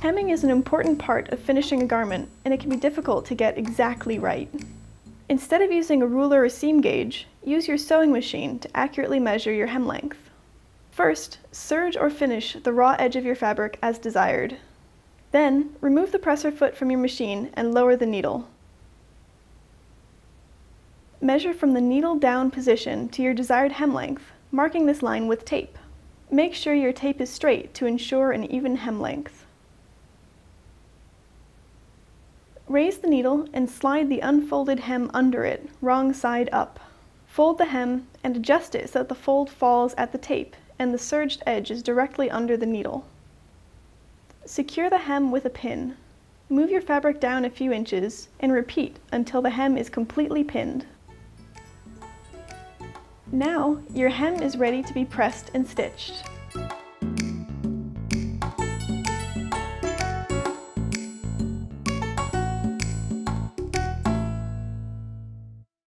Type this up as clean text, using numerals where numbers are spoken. Hemming is an important part of finishing a garment, and it can be difficult to get exactly right. Instead of using a ruler or seam gauge, use your sewing machine to accurately measure your hem length. First, serge or finish the raw edge of your fabric as desired. Then, remove the presser foot from your machine and lower the needle. Measure from the needle down position to your desired hem length, marking this line with tape. Make sure your tape is straight to ensure an even hem length. Raise the needle and slide the unfolded hem under it, wrong side up. Fold the hem and adjust it so that the fold falls at the tape and the serged edge is directly under the needle. Secure the hem with a pin. Move your fabric down a few inches and repeat until the hem is completely pinned. Now, your hem is ready to be pressed and stitched.